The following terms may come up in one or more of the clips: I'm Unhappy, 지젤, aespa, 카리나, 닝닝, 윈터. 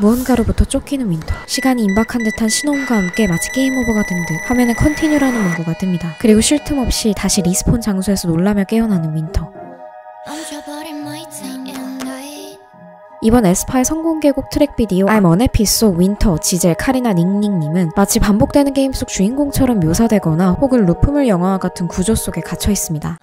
무언가로부터 쫓기는 윈터. 시간이 임박한 듯한 신호음과 함께 마치 게임 오버가 된 듯 화면에 컨티뉴라는 문구가 뜹니다. 그리고 쉴 틈 없이 다시 리스폰 장소에서 놀라며 깨어나는 윈터. 이번 aespa의 선공개곡 트랙 비디오 I'm unhappy 속 윈터, 지젤, 카리나, 닝닝님은 마치 반복되는 게임 속 주인공처럼 묘사되거나 혹은 루프물 영화와 같은 구조 속에 갇혀 있습니다.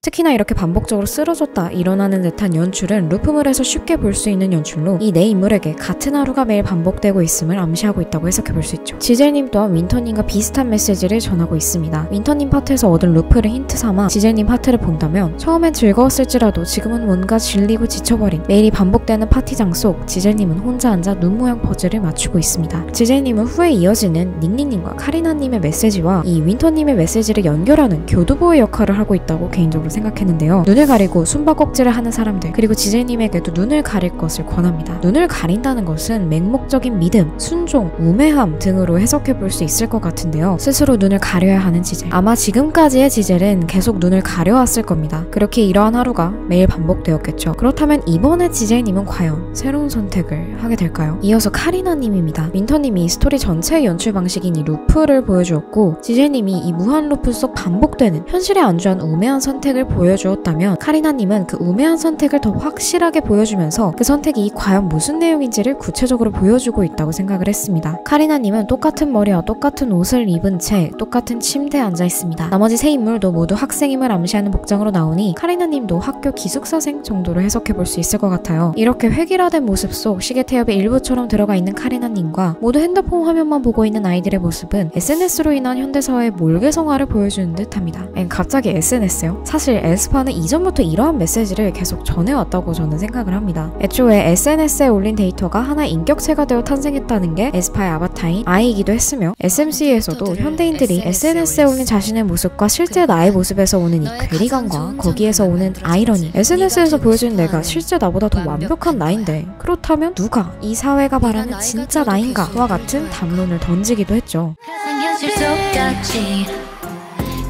특히나 이렇게 반복적으로 쓰러졌다 일어나는 듯한 연출은 루프물에서 쉽게 볼 수 있는 연출로 이 내 인물에게 같은 하루가 매일 반복되고 있음을 암시하고 있다고 해석해 볼 수 있죠. 지젤님 또한 윈터님과 비슷한 메시지를 전하고 있습니다. 윈터님 파트에서 얻은 루프를 힌트 삼아 지젤님 파트를 본다면 처음엔 즐거웠을지라도 지금은 뭔가 질리고 지쳐버린 매일이 반복되는 파티장 속 지젤님은 혼자 앉아 눈 모양 퍼즐을 맞추고 있습니다. 지젤님은 후에 이어지는 닝닝님과 카리나님의 메시지와 이 윈터님의 메시지를 연결하는 교두보의 역할을 하고 있다고 개인적으로 생각했는데요. 눈을 가리고 숨바꼭질을 하는 사람들, 그리고 지젤님에게도 눈을 가릴 것을 권합니다. 눈을 가린다는 것은 맹목적인 믿음, 순종, 우매함 등으로 해석해 볼 수 있을 것 같은데요. 스스로 눈을 가려야 하는 지젤. 아마 지금까지의 지젤은 계속 눈을 가려왔을 겁니다. 그렇게 이러한 하루가 매일 반복되었겠죠. 그렇다면 이번에 지젤님은 과연 새로운 선택을 하게 될까요? 이어서 카리나님입니다. 윈터님이 스토리 전체의 연출 방식인 이 루프를 보여주었고 지젤님이 이 무한 루프 속 반복되는 현실에 안주한 우매한 선택을 보여주었다면 카리나님은 그 우매한 선택을 더 확실하게 보여주면서 그 선택이 과연 무슨 내용인지를 구체적으로 보여주고 있다고 생각을 했습니다. 카리나님은 똑같은 머리와 똑같은 옷을 입은 채 똑같은 침대에 앉아 있습니다. 나머지 세 인물도 모두 학생임을 암시하는 복장으로 나오니 카리나님도 학교 기숙사생 정도로 해석해볼 수 있을 것 같아요. 이렇게 획일화된 모습 속 시계 태엽의 일부처럼 들어가 있는 카리나님과 모두 핸드폰 화면만 보고 있는 아이들의 모습은 SNS로 인한 현대사회의 몰개성화를 보여주는 듯합니다. 갑자기 SNS요? 사실 aespa는 이전부터 이러한 메시지를 계속 전해왔다고 저는 생각을 합니다. 애초에 SNS에 올린 데이터가 하나의 인격체가 되어 탄생했다는 게 aespa의 아바타인 아이이기도 했으며 SMC에서도 현대인들이 SNS에 올린 자신의 모습과 실제 나의 모습에서 오는 이 괴리감과 거기에서 오는 아이러니, SNS에서 보여준 내가 실제 나보다 더 완벽한 나인데 그렇다면 누가 이 사회가 바라는 진짜 나인가와 같은 담론을 던지기도 했죠.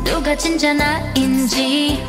누가 진짜 나인지.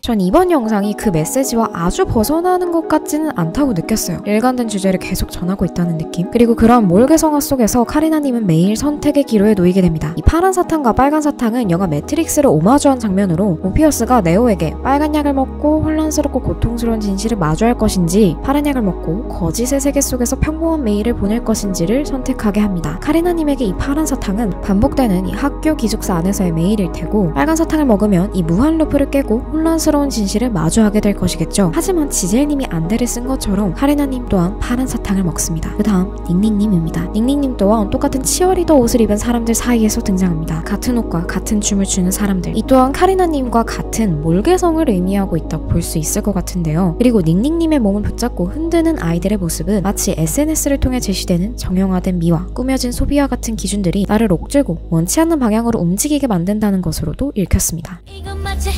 전 이번 영상이 그 메시지와 아주 벗어나는 것 같지는 않다고 느꼈어요. 일관된 주제를 계속 전하고 있다는 느낌. 그리고 그런 몰개성화 속에서 카리나님은 매일 선택의 기로에 놓이게 됩니다. 이 파란 사탕과 빨간 사탕은 영화 매트릭스를 오마주한 장면으로 모피어스가 네오에게 빨간 약을 먹고 혼란스럽고 고통스러운 진실을 마주할 것인지, 파란 약을 먹고 거짓의 세계 속에서 평범한 매일을 보낼 것인지를 선택하게 합니다. 카리나님에게 이 파란 사탕은 반복되는 이 학교 기숙사 안에서의 매일일 테고, 빨간 사탕을 먹으면 이 무한 루프를 깨고 혼란스러운 진실을 마주하게 될 것이겠죠. 하지만 지젤님이 안대를 쓴 것처럼 카리나님 또한 파란 사탕을 먹습니다. 그 다음 닝닝님입니다. 닝닝님 또한 똑같은 치어리더 옷을 입은 사람들 사이에서 등장합니다. 같은 옷과 같은 춤을 추는 사람들. 이 또한 카리나님과 같은 몰개성을 의미하고 있다고 볼 수 있을 것 같은데요. 그리고 닝닝님의 몸을 붙잡고 흔드는 아이들의 모습은 마치 SNS를 통해 제시되는 정형화된 미와 꾸며진 소비와 같은 기준들이 나를 억제고 원치 않는 방향으로 움직이게 만든다는 것으로도 읽혔습니다. 이건 마치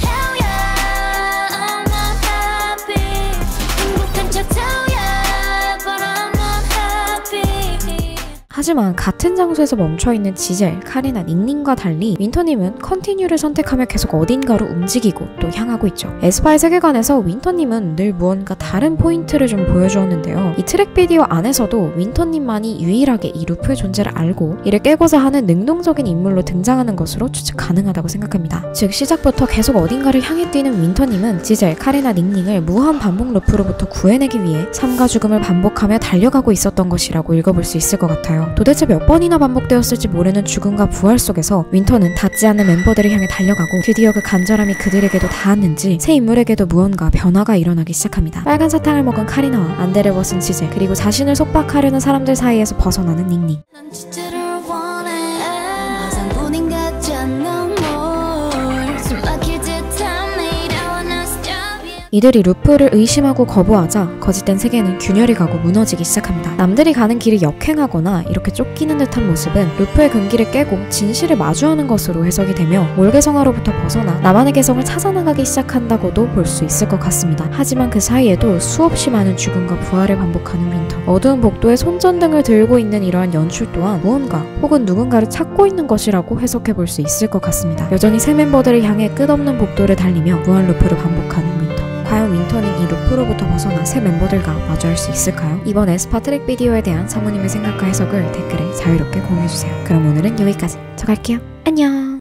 하지만 같은 장소에서 멈춰있는 지젤, 카리나, 닝닝과 달리 윈터님은 컨티뉴를 선택하며 계속 어딘가로 움직이고 또 향하고 있죠. aespa의 세계관에서 윈터님은 늘 무언가 다른 포인트를 좀 보여주었는데요. 이 트랙 비디오 안에서도 윈터님만이 유일하게 이 루프의 존재를 알고 이를 깨고자 하는 능동적인 인물로 등장하는 것으로 추측 가능하다고 생각합니다. 즉 시작부터 계속 어딘가를 향해 뛰는 윈터님은 지젤, 카리나, 닝닝을 무한 반복 루프로부터 구해내기 위해 삶과 죽음을 반복하며 달려가고 있었던 것이라고 읽어볼 수 있을 것 같아요. 도대체 몇 번이나 반복되었을지 모르는 죽음과 부활 속에서 윈터는 닿지 않는 멤버들을 향해 달려가고 드디어 그 간절함이 그들에게도 닿았는지 새 인물에게도 무언가 변화가 일어나기 시작합니다. 빨간 사탕을 먹은 카리나와 안대를 벗은 지젤, 그리고 자신을 속박하려는 사람들 사이에서 벗어나는 닝닝. 이들이 루프를 의심하고 거부하자 거짓된 세계는 균열이 가고 무너지기 시작합니다. 남들이 가는 길을 역행하거나 이렇게 쫓기는 듯한 모습은 루프의 금기를 깨고 진실을 마주하는 것으로 해석이 되며 몰개성화로부터 벗어나 나만의 개성을 찾아나가기 시작한다고도 볼 수 있을 것 같습니다. 하지만 그 사이에도 수없이 많은 죽음과 부활을 반복하는 윈터. 어두운 복도에 손전등을 들고 있는 이러한 연출 또한 무언가 혹은 누군가를 찾고 있는 것이라고 해석해 볼 수 있을 것 같습니다. 여전히 새 멤버들을 향해 끝없는 복도를 달리며 무한 루프를 반복하는 윈터. 과연 윈터는 이 루프로부터 벗어나 새 멤버들과 마주할 수 있을까요? 이번 에스파 트랙 비디오에 대한 사모님의 생각과 해석을 댓글에 자유롭게 공유해주세요. 그럼 오늘은 여기까지. 저 갈게요. 안녕.